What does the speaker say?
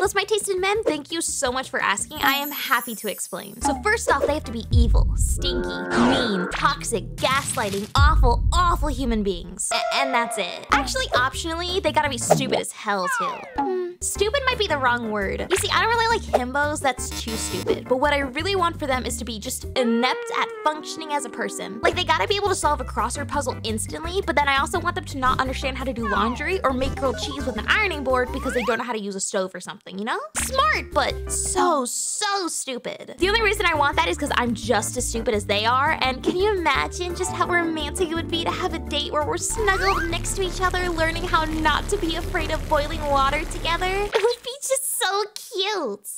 Plus, my taste in men, thank you so much for asking. I am happy to explain. So first off, they have to be evil, stinky, mean, toxic, gaslighting, awful, awful human beings. And that's it. Actually, optionally, they gotta be stupid as hell, too. Stupid might be the wrong word. You see, I don't really like himbos, that's too stupid. But what I really want for them is to be just inept at functioning as a person. Like, they gotta be able to solve a crossword puzzle instantly, but then I also want them to not understand how to do laundry or make grilled cheese with an ironing board because they don't know how to use a stove or something, you know? Smart, but so stupid. The only reason I want that is because I'm just as stupid as they are, and can you imagine just how romantic it would be to have a date where we're snuggled next to each other, learning how not to be afraid of boiling water together? It would be just so cute.